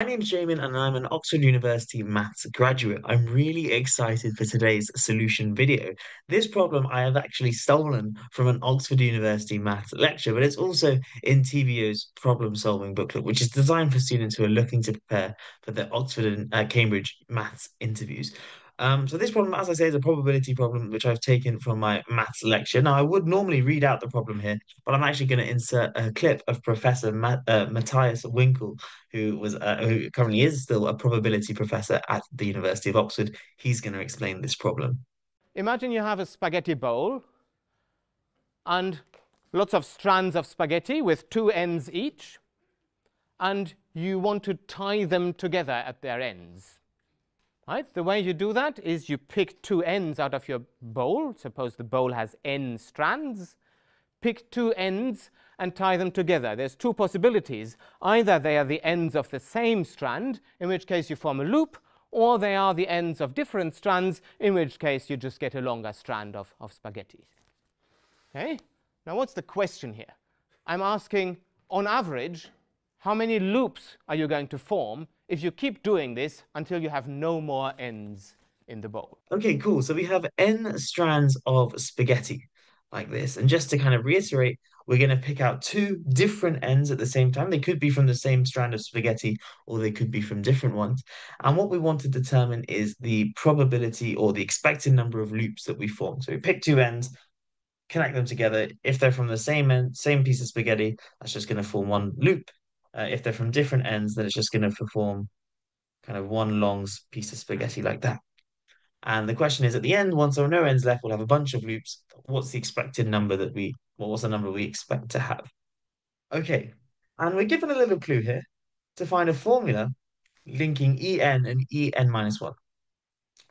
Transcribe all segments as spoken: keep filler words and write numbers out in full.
My name is Jamin and I'm an Oxford University maths graduate. I'm really excited for today's solution video. This problem I have actually stolen from an Oxford University maths lecture, but it's also in T V O's problem solving booklet, which is designed for students who are looking to prepare for the Oxford and uh, Cambridge maths interviews. Um, so this problem, as I say, is a probability problem, which I've taken from my maths lecture. Now, I would normally read out the problem here, but I'm actually going to insert a clip of Professor Mat uh, Matthias Winkle, who was uh, who currently is still a probability professor at the University of Oxford. He's going to explain this problem. Imagine you have a spaghetti bowl and lots of strands of spaghetti with two ends each, and you want to tie them together at their ends. Right? The way you do that is you pick two ends out of your bowl. Suppose the bowl has n strands. Pick two ends and tie them together. There's two possibilities. Either they are the ends of the same strand, in which case you form a loop, or they are the ends of different strands, in which case you just get a longer strand of, of spaghetti. Okay? Now what's the question here? I'm asking, on average, how many loops are you going to form if you keep doing this until you have no more ends in the bowl? Okay, cool. So we have n strands of spaghetti like this. And just to kind of reiterate, we're going to pick out two different ends at the same time. They could be from the same strand of spaghetti, or they could be from different ones. And what we want to determine is the probability or the expected number of loops that we form. So we pick two ends, connect them together. If they're from the same end, same piece of spaghetti, that's just going to form one loop. Uh, if they're from different ends, then it's just going to perform kind of one long piece of spaghetti like that. And the question is, at the end, once there are no ends left, we'll have a bunch of loops. What's the expected number that we, well, what's the number we expect to have? Okay, and we're given a little clue here to find a formula linking En and En minus one.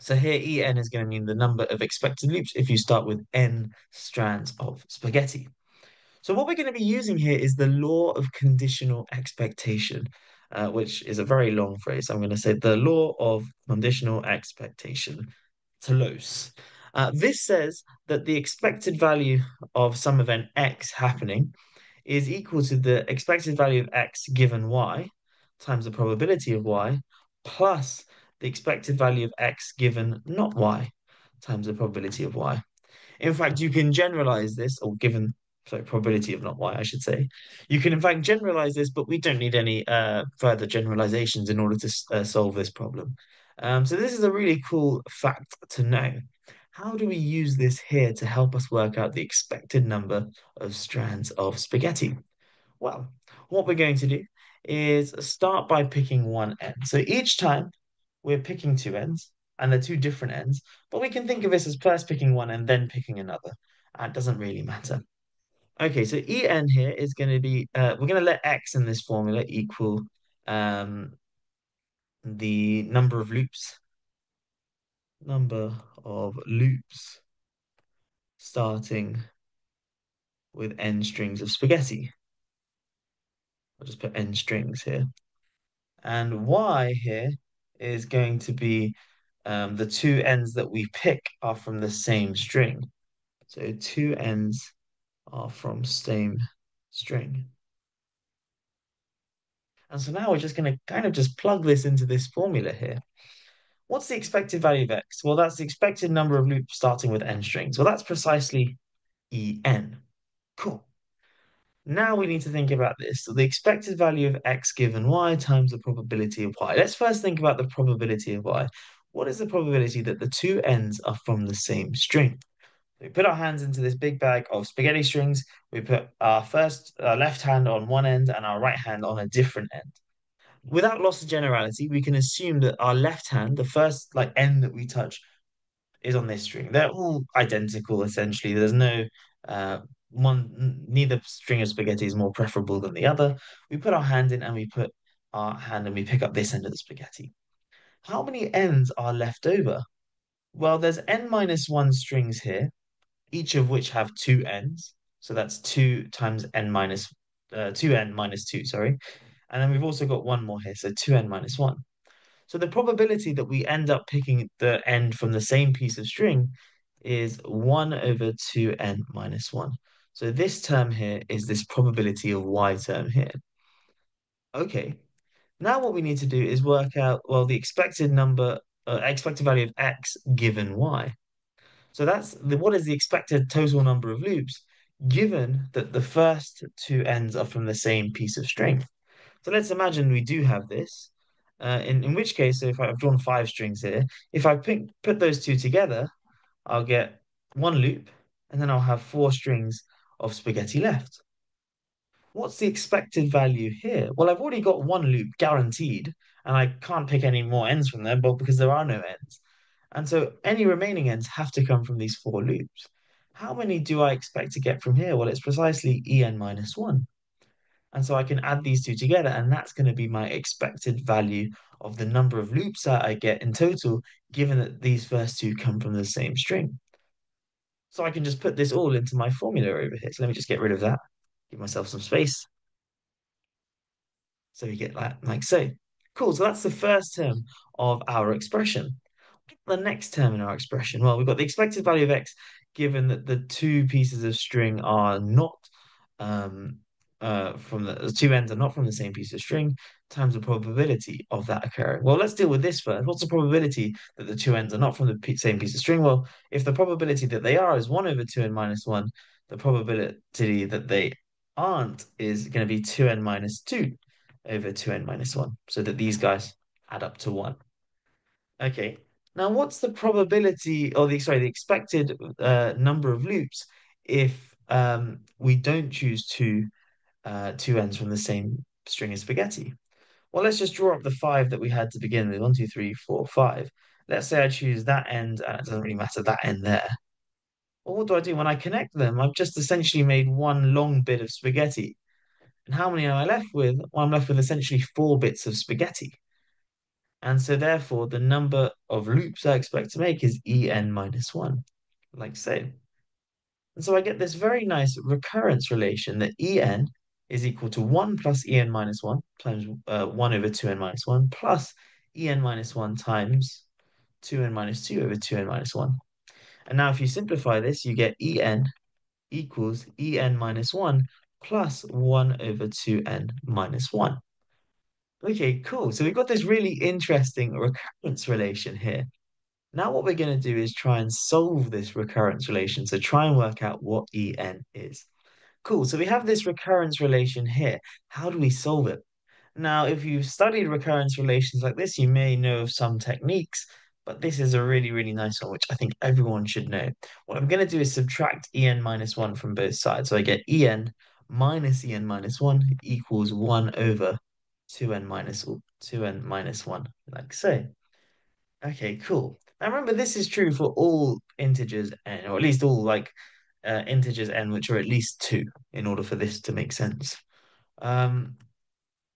So here En is going to mean the number of expected loops if you start with n strands of spaghetti. So what we're going to be using here is the law of conditional expectation, uh, which is a very long phrase. I'm going to say the law of conditional expectation, T L O S. Uh, this says that the expected value of some event x happening is equal to the expected value of x given y times the probability of y plus the expected value of x given not y times the probability of y. In fact, you can generalize this, or given... sorry, probability of not y, I should say. You can, in fact, generalize this, but we don't need any uh, further generalizations in order to uh, solve this problem. Um, so this is a really cool fact to know. How do we use this here to help us work out the expected number of strands of spaghetti? Well, what we're going to do is start by picking one end. So each time we're picking two ends, and they're two different ends, but we can think of this as first picking one and then picking another. It doesn't really matter. Okay, so En here is going to be, uh, we're going to let x in this formula equal um, the number of loops, number of loops starting with n strings of spaghetti. I'll just put n strings here. And y here is going to be um, the two ends that we pick are from the same string. So two ends are from same string. And so now we're just going to kind of just plug this into this formula here. What's the expected value of x? Well, that's the expected number of loops starting with n strings. Well, that's precisely En. Cool. Now we need to think about this. So the expected value of x given y times the probability of y. Let's first think about the probability of y. What is the probability that the two ends are from the same string? We put our hands into this big bag of spaghetti strings. We put our first our left hand on one end and our right hand on a different end. Without loss of generality, we can assume that our left hand, the first like end that we touch, is on this string. They're all identical, essentially. There's no uh, one, neither string of spaghetti is more preferable than the other. We put our hand in and we put our hand and we pick up this end of the spaghetti. How many ends are left over? Well, there's n minus one strings here, each of which have two ends. So that's two times n minus, uh, two n minus two, sorry. And then we've also got one more here, so two n minus one. So the probability that we end up picking the end from the same piece of string is one over two n minus one. So this term here is this probability of y term here. Okay, Now what we need to do is work out, well, the expected number, uh, expected value of x given y. So that's the, what is the expected total number of loops given that the first two ends are from the same piece of string. So let's imagine we do have this, uh, in, in which case, so if I've drawn five strings here, if I pick, put those two together, I'll get one loop, and then I'll have four strings of spaghetti left. What's the expected value here? Well, I've already got one loop guaranteed, and I can't pick any more ends from there, but because there are no ends. And so any remaining ends have to come from these four loops. How many do I expect to get from here? Well, it's precisely en minus one. And so I can add these two together, and that's going to be my expected value of the number of loops that I get in total, given that these first two come from the same string. So I can just put this all into my formula over here. So let me just get rid of that. Give myself some space. So we get that like so. Cool, so that's the first term of our expression. The next term in our expression, well, we've got the expected value of x given that the two pieces of string are not um, uh, from the, the two ends are not from the same piece of string times the probability of that occurring. Well, let's deal with this first. What's the probability that the two ends are not from the same piece of string? Well, if the probability that they are is one over two n minus one, the probability that they aren't is going to be two n minus two over two n minus one, so that these guys add up to one. Okay, now what's the probability, or the sorry the expected uh, number of loops if um, we don't choose two uh, two ends from the same string as spaghetti? Well, let's just draw up the five that we had to begin with, one, two, three, four, five. Let's say I choose that end, and it doesn't really matter, that end there. Well, what do I do when I connect them? I've just essentially made one long bit of spaghetti. And how many am I left with? Well, I'm left with essentially four bits of spaghetti. And so therefore, the number of loops I expect to make is en minus one, like so. And so I get this very nice recurrence relation that en is equal to one plus en minus one times uh, one over two n minus one plus en minus one times two n minus two over two n minus one. And now if you simplify this, you get en equals en minus one plus one over two n minus one. Okay, cool. So we've got this really interesting recurrence relation here. Now what we're going to do is try and solve this recurrence relation. So try and work out what en is. Cool. So we have this recurrence relation here. How do we solve it? Now, if you've studied recurrence relations like this, you may know of some techniques. But this is a really, really nice one, which I think everyone should know. What I'm going to do is subtract en minus one from both sides. So I get en minus en minus one equals one over two n minus two n minus one, like so. Okay, cool. Now remember, this is true for all integers n, or at least all like uh, integers n, which are at least two, in order for this to make sense. Um,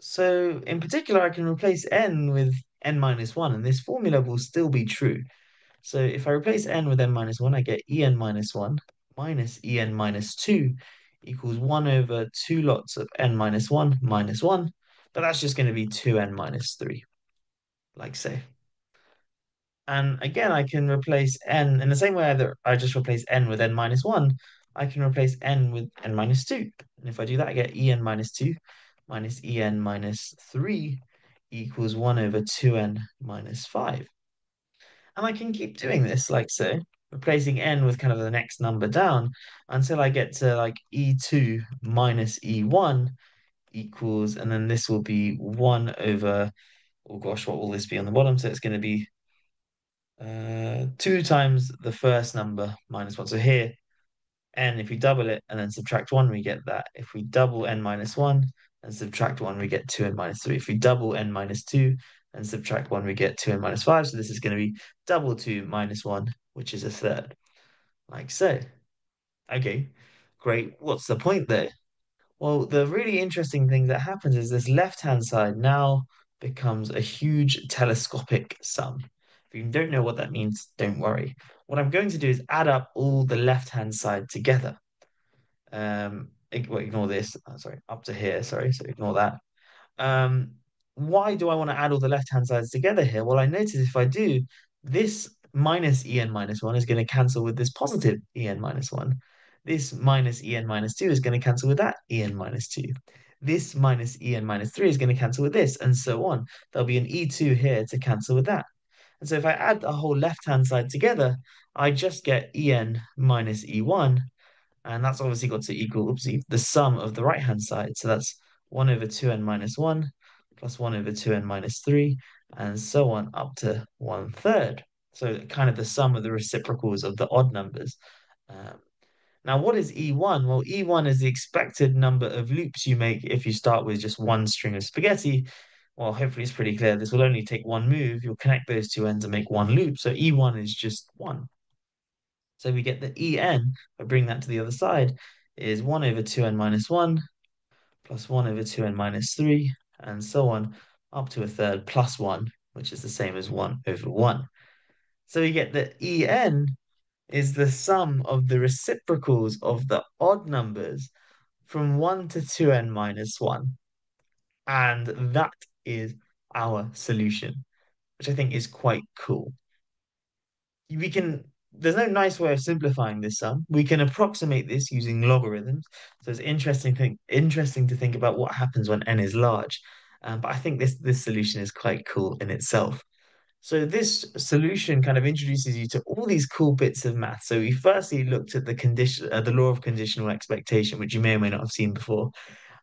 so in particular, I can replace n with n minus one, and this formula will still be true. So if I replace n with n minus one, I get en minus one minus en minus two equals one over two lots of n minus one minus one, but that's just going to be two n minus three, like so. And again, I can replace n in the same way that I just replace n with n minus one, I can replace n with n minus two. And if I do that, I get en minus two minus en minus three equals one over two n minus five. And I can keep doing this like so, replacing n with kind of the next number down until I get to like e two minus e one equals, and then this will be one over, oh gosh, what will this be on the bottom? So it's going to be uh, two times the first number minus one. So here, n, if we double it and then subtract one, we get that. If we double n minus one, and subtract one, we get two n minus three. If we double n minus two and subtract one, we get two n minus five. So this is going to be double two minus one, which is a third, like so. Okay, great. What's the point there? Well, the really interesting thing that happens is this left-hand side now becomes a huge telescopic sum. If you don't know what that means, don't worry. What I'm going to do is add up all the left-hand side together. Um... ignore this, oh, sorry, up to here, sorry, so ignore that. Um, why do I want to add all the left-hand sides together here? Well, I notice if I do, this minus en minus one is going to cancel with this positive en minus one. This minus en minus two is going to cancel with that en minus two. this minus E n minus three is going to cancel with this, and so on. There'll be an E two here to cancel with that. And so if I add the whole left-hand side together, I just get E n minus E one, and that's obviously got to equal, oopsie, the sum of the right-hand side. So that's one over two n minus one, plus one over two n minus three, and so on up to one third. So kind of the sum of the reciprocals of the odd numbers. Um, now, what is E one? Well, E one is the expected number of loops you make if you start with just one string of spaghetti. Well, hopefully it's pretty clear. This will only take one move. You'll connect those two ends and make one loop. So E one is just one. So we get the E n, if I bring that to the other side, is one over two n minus one, plus one over two n minus three, and so on, up to a third plus one, which is the same as one over one. So we get that E n is the sum of the reciprocals of the odd numbers from one to two n minus one. And that is our solution, which I think is quite cool. We can, there's no nice way of simplifying this sum. We can approximate this using logarithms. So it's interesting thing, interesting to think about what happens when n is large. Um, but I think this, this solution is quite cool in itself. So this solution kind of introduces you to all these cool bits of math. So we firstly looked at the condition, uh, the law of conditional expectation, which you may or may not have seen before.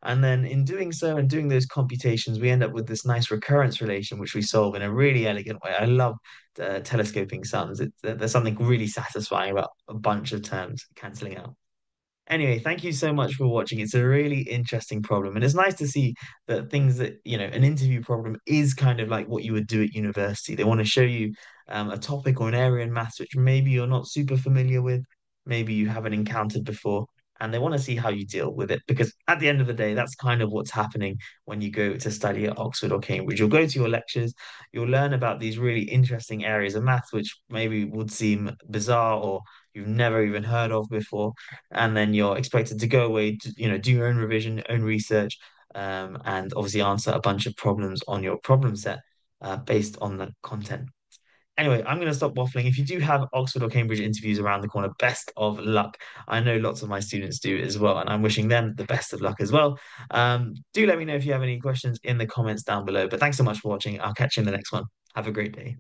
And then in doing so and doing those computations, we end up with this nice recurrence relation, which we solve in a really elegant way. I love uh, telescoping sums. It, there's something really satisfying about a bunch of terms cancelling out. Anyway, thank you so much for watching. It's a really interesting problem. And it's nice to see that things that, you know, an interview problem is kind of like what you would do at university. They want to show you um, a topic or an area in maths, which maybe you're not super familiar with, maybe you haven't encountered before, and they want to see how you deal with it. Because at the end of the day, that's kind of what's happening when you go to study at Oxford or Cambridge. You'll go to your lectures, you'll learn about these really interesting areas of math, which maybe would seem bizarre or you've never even heard of before, and then you're expected to go away, to, you know, do your own revision, own research, um, and obviously answer a bunch of problems on your problem set uh, based on the content. Anyway, I'm going to stop waffling. If you do have Oxford or Cambridge interviews around the corner, best of luck. I know lots of my students do as well, and I'm wishing them the best of luck as well. Um, do let me know if you have any questions in the comments down below. But thanks so much for watching. I'll catch you in the next one. Have a great day.